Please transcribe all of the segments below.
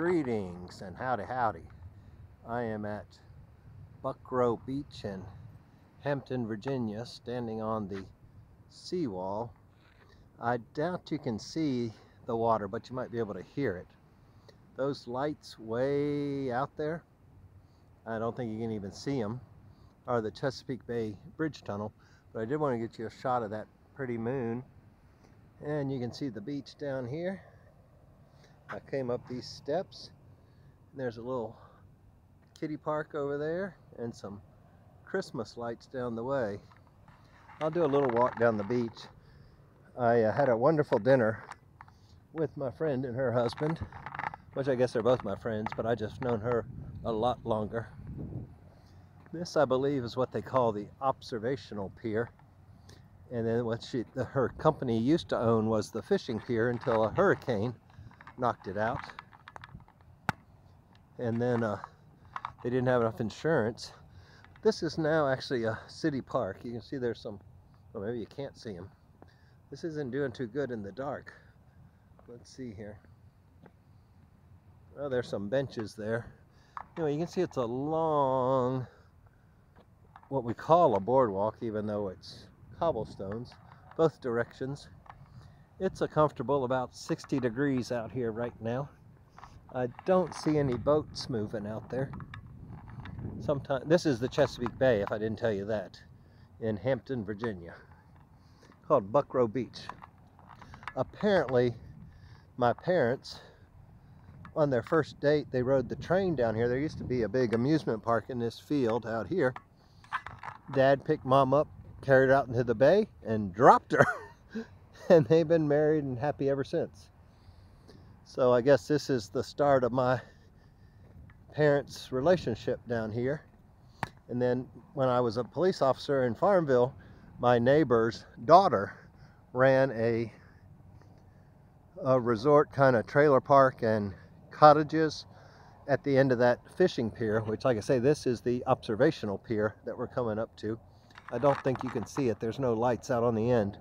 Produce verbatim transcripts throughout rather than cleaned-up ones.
Greetings and howdy howdy. I am at Buckroe Beach in Hampton, Virginia, standing on the seawall. I doubt you can see the water, but you might be able to hear it. Those lights way out there, I don't think you can even see them, are the Chesapeake Bay Bridge Tunnel, but I did want to get you a shot of that pretty moon. And you can see the beach down here. I came up these steps, and there's a little kiddie park over there and some Christmas lights down the way. I'll do a little walk down the beach. I uh, had a wonderful dinner with my friend and her husband, which I guess they're both my friends, but I just known her a lot longer. This, I believe, is what they call the observational pier. And then what she, the, her company used to own was the fishing pier until a hurricane knocked it out, and then uh, they didn't have enough insurance. This is now actually a city park. You can see there's some, well, maybe you can't see them. This isn't doing too good in the dark. Let's see here. Oh, there's some benches there. Anyway, you can see it's a long, what we call a boardwalk, even though it's cobblestones, both directions. It's a comfortable about sixty degrees out here right now. I don't see any boats moving out there. Sometimes, this is the Chesapeake Bay, if I didn't tell you that, in Hampton, Virginia, called Buckroe Beach. Apparently, my parents, on their first date, they rode the train down here. There used to be a big amusement park in this field out here. Dad picked Mom up, carried her out into the bay, and dropped her. And they've been married and happy ever since. So I guess this is the start of my parents' relationship down here. And then when I was a police officer in Farmville, my neighbor's daughter ran a, a resort kind of trailer park and cottages at the end of that fishing pier, which, like I say, this is the observational pier that we're coming up to. I don't think you can see it. There's no lights out on the end.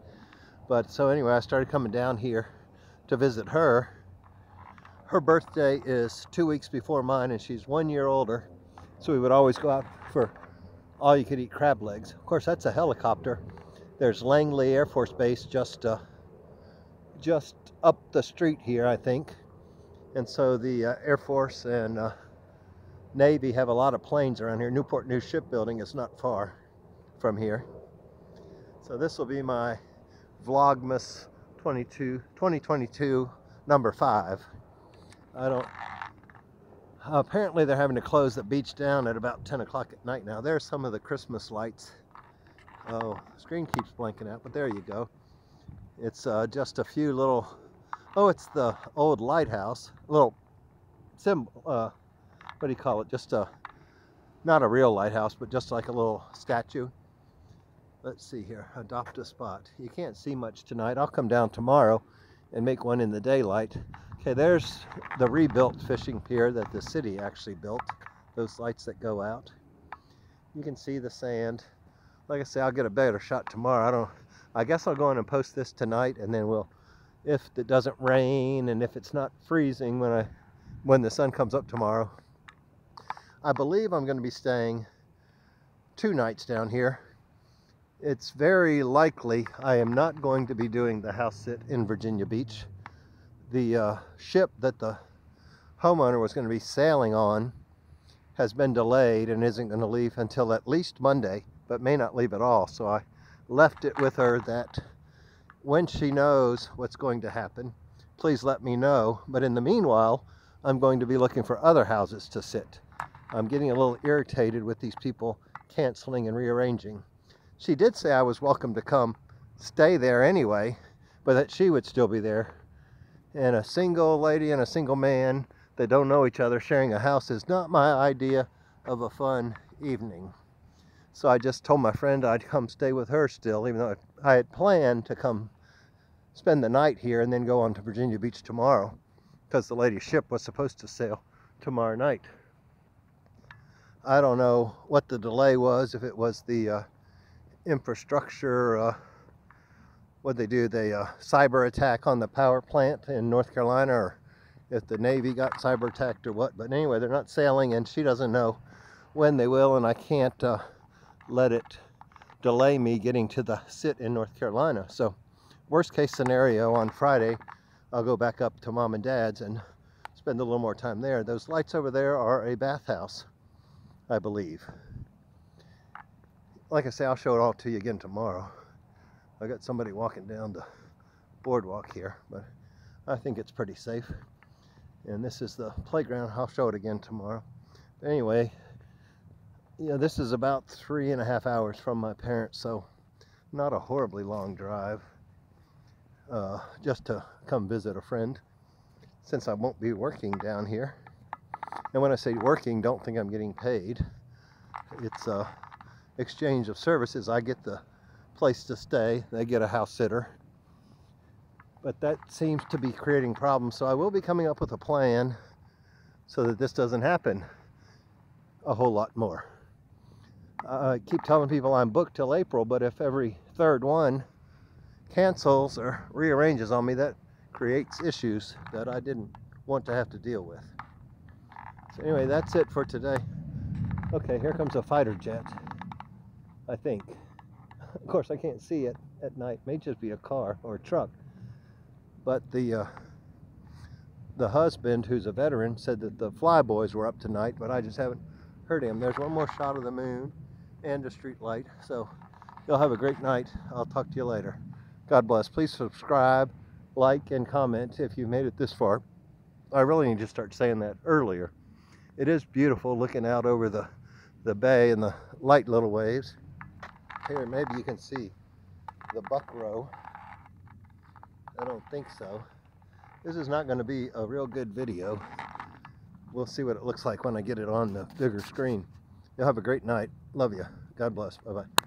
But so anyway, I started coming down here to visit her. Her birthday is two weeks before mine, and she's one year older. So we would always go out for all-you-could-eat crab legs. Of course, that's a helicopter. There's Langley Air Force Base just uh, just up the street here, I think. And so the uh, Air Force and uh, Navy have a lot of planes around here. Newport News Shipbuilding is not far from here. So this will be my Vlogmas twenty-two, twenty twenty-two number five. I don't, apparently they're having to close the beach down at about ten o'clock at night now. There's some of the Christmas lights. Oh, screen keeps blanking out, but there you go. It's uh, just a few little, oh, it's the old lighthouse, little symbol, uh, what do you call it? Just a, not a real lighthouse, but just like a little statue. Let's see here, adopt a spot. You can't see much tonight. I'll come down tomorrow and make one in the daylight. Okay, there's the rebuilt fishing pier that the city actually built, those lights that go out. You can see the sand. Like I say, I'll get a better shot tomorrow. I don't, I guess I'll go in and post this tonight, and then we'll, if it doesn't rain and if it's not freezing when I, when the sun comes up tomorrow. I believe I'm going to be staying two nights down here. It's very likely I am not going to be doing the house sit in Virginia Beach. The uh, ship that the homeowner was going to be sailing on has been delayed and isn't going to leave until at least Monday, but may not leave at all. So I left it with her that when she knows what's going to happen, please let me know. But in the meanwhile, I'm going to be looking for other houses to sit. I'm getting a little irritated with these people canceling and rearranging. She did say I was welcome to come stay there anyway, but that she would still be there. And a single lady and a single man that don't know each other sharing a house is not my idea of a fun evening. So I just told my friend I'd come stay with her still, even though I had planned to come spend the night here and then go on to Virginia Beach tomorrow, because the lady's ship was supposed to sail tomorrow night. I don't know what the delay was, if it was the uh, infrastructure, uh, what they do, they uh, cyber attack on the power plant in North Carolina, or if the Navy got cyber attacked or what. But anyway, they're not sailing, and she doesn't know when they will, and I can't uh, let it delay me getting to the sit in North Carolina. So worst case scenario, on Friday, I'll go back up to Mom and Dad's and spend a little more time there. Those lights over there are a bathhouse, I believe. Like I say, I'll show it all to you again tomorrow. I got somebody walking down the boardwalk here, but I think it's pretty safe. And this is the playground. I'll show it again tomorrow. But anyway, you know, this is about three and a half hours from my parents, so not a horribly long drive uh, just to come visit a friend, since I won't be working down here. And when I say working, don't think I'm getting paid. It's a exchange of services. I get the place to stay, they get a house sitter. But that seems to be creating problems, so I will be coming up with a plan so that this doesn't happen a whole lot more. I keep telling people I'm booked till April, but if every third one cancels or rearranges on me, that creates issues that I didn't want to have to deal with. So anyway, that's it for today. Okay, here comes a fighter jet, I think. Of course, I can't see it at night. It may just be a car or a truck. But the, uh, the husband, who's a veteran, said that the flyboys were up tonight, but I just haven't heard him. There's one more shot of the moon and a street light. So you'll have a great night. I'll talk to you later. God bless. Please subscribe, like, and comment if you've made it this far. I really need to start saying that earlier. It is beautiful looking out over the, the bay and the light little waves. Here, maybe you can see the Buckroe. I don't think so. This is not going to be a real good video. We'll see what it looks like when I get it on the bigger screen. You'll have a great night. Love you. God bless. Bye-bye.